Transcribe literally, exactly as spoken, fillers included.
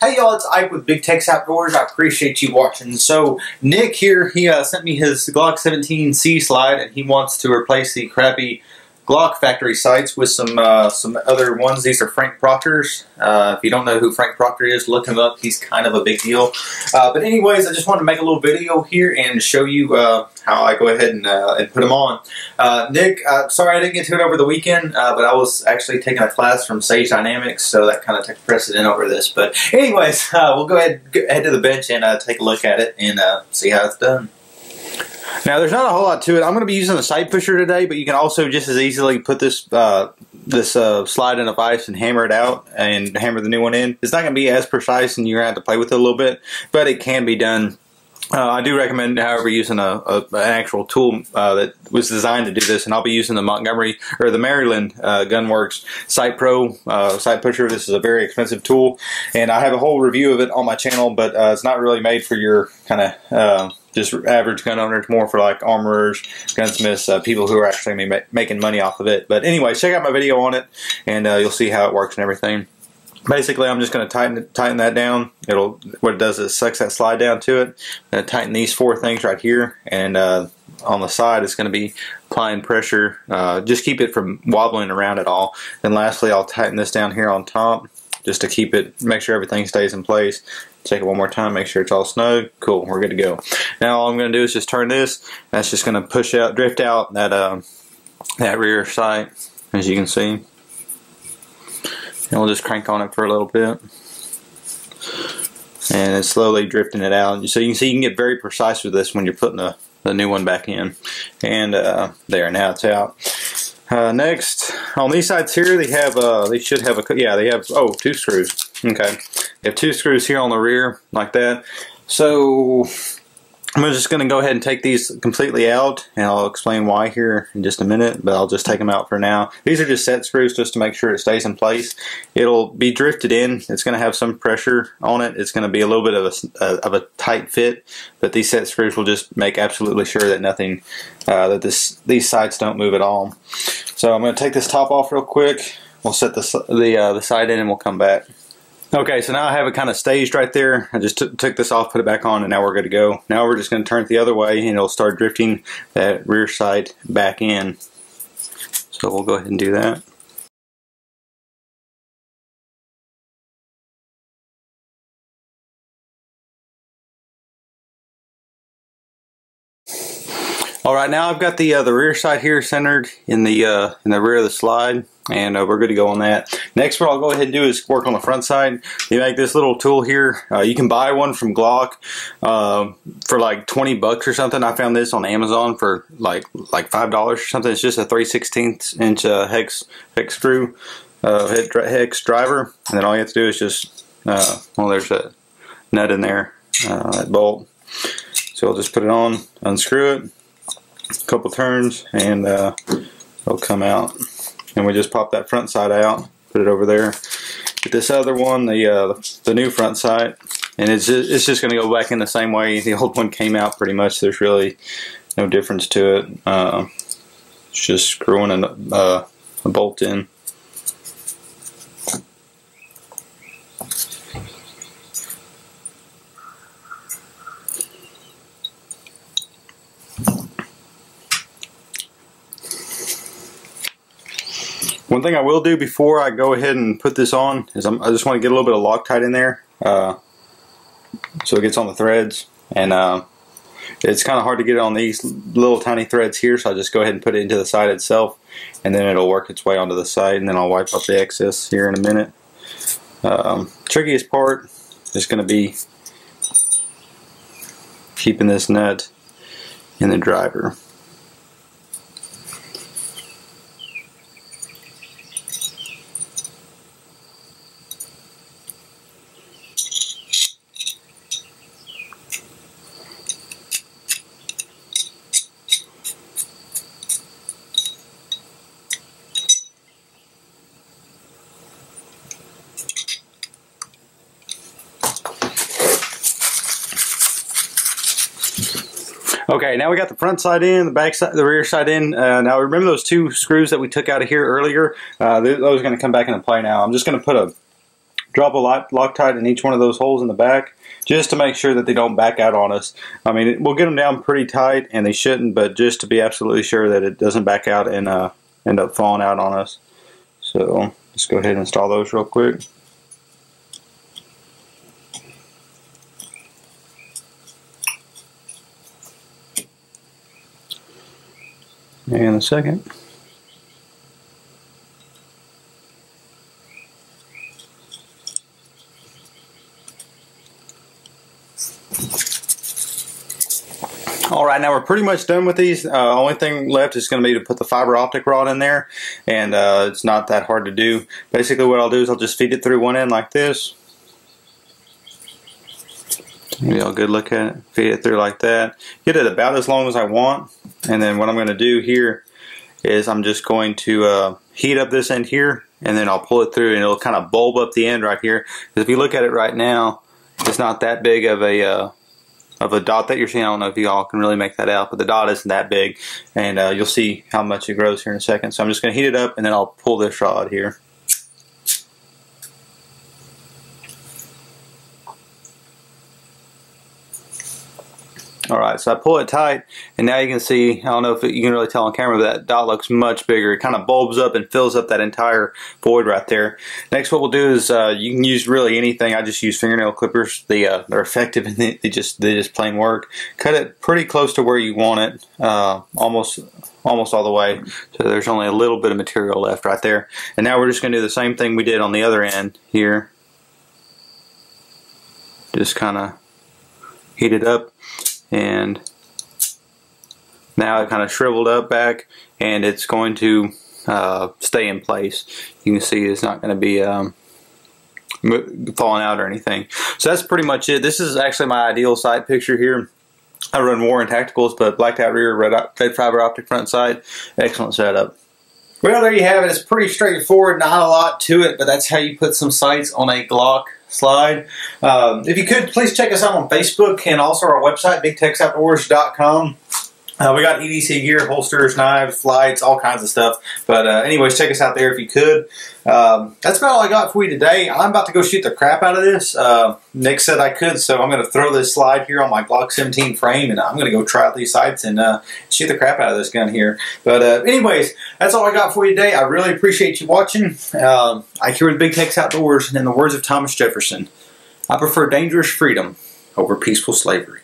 Hey y'all, it's Ike with Big Tex Outdoors. I appreciate you watching. So Nick here, he uh, sent me his Glock seventeen C slide, and he wants to replace the crappy Glock factory sights with some uh, some other ones. These are Frank Proctor's. Uh, if you don't know who Frank Proctor is, look him up. He's kind of a big deal. Uh, but anyways, I just wanted to make a little video here and show you uh, how I go ahead and, uh, and put them on. Uh, Nick, uh, sorry I didn't get to it over the weekend, uh, but I was actually taking a class from Sage Dynamics, so that kind of took precedent over this. But anyways, uh, we'll go ahead head to the bench and uh, take a look at it and uh, see how it's done. Now, there's not a whole lot to it. I'm going to be using a side pusher today, but you can also just as easily put this uh, this uh, slide in a vise and hammer it out and hammer the new one in. It's not going to be as precise, and you're going to have to play with it a little bit, but it can be done. Uh, I do recommend, however, using a, a an actual tool uh, that was designed to do this, and I'll be using the Montgomery or the Maryland uh, Gunworks Sight Pro uh, Sight Pusher. This is a very expensive tool, and I have a whole review of it on my channel, but uh, it's not really made for your kind of uh, just average gun owners. More for like armorers, gunsmiths, uh, people who are actually ma making money off of it. But anyway, check out my video on it, and uh, you'll see how it works and everything. Basically, I'm just going to tighten tighten that down. It'll what it does is sucks that slide down to it. I'm going to tighten these four things right here, and uh, on the side it's going to be applying pressure. Uh, just keep it from wobbling around at all. And lastly, I'll tighten this down here on top just to keep it, make sure everything stays in place. Check it one more time, make sure it's all snug. Cool, we're good to go. Now all I'm going to do is just turn this. That's just going to push out, drift out that uh, that rear sight, as you can see. And we'll just crank on it for a little bit. And it's slowly drifting it out. So you can see you can get very precise with this when you're putting the, the new one back in. And uh, there, now it's out. Uh, next, on these sides here, they have, uh, they should have a, yeah, they have, oh, two screws. Okay. They have two screws here on the rear, like that. So I'm just going to go ahead and take these completely out, and I'll explain why here in just a minute, but I'll just take them out for now. These are just set screws just to make sure it stays in place. It'll be drifted in. It's going to have some pressure on it. It's going to be a little bit of a, uh, of a tight fit, but these set screws will just make absolutely sure that nothing, uh, that this these sides don't move at all. So I'm going to take this top off real quick. We'll set the, the, uh, the side in, and we'll come back. Okay, so now I have it kind of staged right there. I just took this off, put it back on, and now we're good to go. Now we're just going to turn it the other way, and it'll start drifting that rear sight back in. So we'll go ahead and do that. All right, now I've got the uh, the rear sight here centered in the uh, in the rear of the slide, and uh, we're good to go on that. Next, what I'll go ahead and do is work on the front side. You make this little tool here. Uh, you can buy one from Glock uh, for like twenty bucks or something. I found this on Amazon for like like five dollars or something. It's just a three sixteenths inch uh, hex hex screw uh, hex driver, and then all you have to do is just uh, well, there's that nut in there, uh, that bolt. So I'll just put it on, unscrew it. A couple turns, and uh, it'll come out, and we just pop that front side out, put it over there. Get this other one, the uh, the new front side, and it's just, it's just going to go back in the same way the old one came out, pretty much. There's really no difference to it. Uh, it's just screwing a, uh, a bolt in. One thing I will do before I go ahead and put this on is I'm, I just want to get a little bit of Loctite in there uh, so it gets on the threads, and uh, it's kind of hard to get it on these little tiny threads here, so I just go ahead and put it into the side itself, and then it'll work its way onto the side, and then I'll wipe off the excess here in a minute. Um, trickiest part is going to be keeping this nut in the driver. Okay, now we got the front side in, the back side, the rear side in. Uh, now remember those two screws that we took out of here earlier? Uh, those are going to come back into play now. I'm just going to put a drop a lot Loctite in each one of those holes in the back just to make sure that they don't back out on us. I mean, it, we'll get them down pretty tight and they shouldn't, but just to be absolutely sure that it doesn't back out and uh, end up falling out on us. So let's go ahead and install those real quick. And a second. All right, now we're pretty much done with these. Uh, only thing left is going to be to put the fiber optic rod in there, and uh, it's not that hard to do. Basically what I'll do is I'll just feed it through one end like this. Give y'all a good look at it. Feed it through like that. Get it about as long as I want. And then what I'm going to do here is I'm just going to uh, heat up this end here, and then I'll pull it through and it'll kind of bulb up the end right here. Because if you look at it right now, it's not that big of a uh, of a dot that you're seeing. I don't know if you all can really make that out, but the dot isn't that big. And uh, you'll see how much it grows here in a second. So I'm just going to heat it up and then I'll pull this rod here. Alright, so I pull it tight, and now you can see, I don't know if it, you can really tell on camera, but that dot looks much bigger. It kind of bulbs up and fills up that entire void right there. Next, what we'll do is, uh, you can use really anything. I just use fingernail clippers. They, uh, they're effective, and they, they just they just plain work. Cut it pretty close to where you want it, uh, almost almost all the way, so there's only a little bit of material left right there. And now we're just going to do the same thing we did on the other end here. Just kind of heat it up. And now it kind of shriveled up back, and it's going to uh, stay in place. You can see it's not going to be um, falling out or anything. So that's pretty much it. This is actually my ideal sight picture here. I run Warren Tacticals, but Blackout rear, red, red fiber optic front sight. Excellent setup. Well, there you have it. It's pretty straightforward, not a lot to it, but that's how you put some sights on a Glock slide. Um, if you could, please check us out on Facebook and also our website, big tex outdoors dot com. Uh, we got E D C gear, holsters, knives, lights, all kinds of stuff. But uh, anyways, check us out there if you could. Um, that's about all I got for you today. I'm about to go shoot the crap out of this. Uh, Nick said I could, so I'm going to throw this slide here on my Glock seventeen frame, and I'm going to go try out these sights and uh, shoot the crap out of this gun here. But uh, anyways, that's all I got for you today. I really appreciate you watching. Uh, I here with Big Tex Outdoors, and in the words of Thomas Jefferson, I prefer dangerous freedom over peaceful slavery.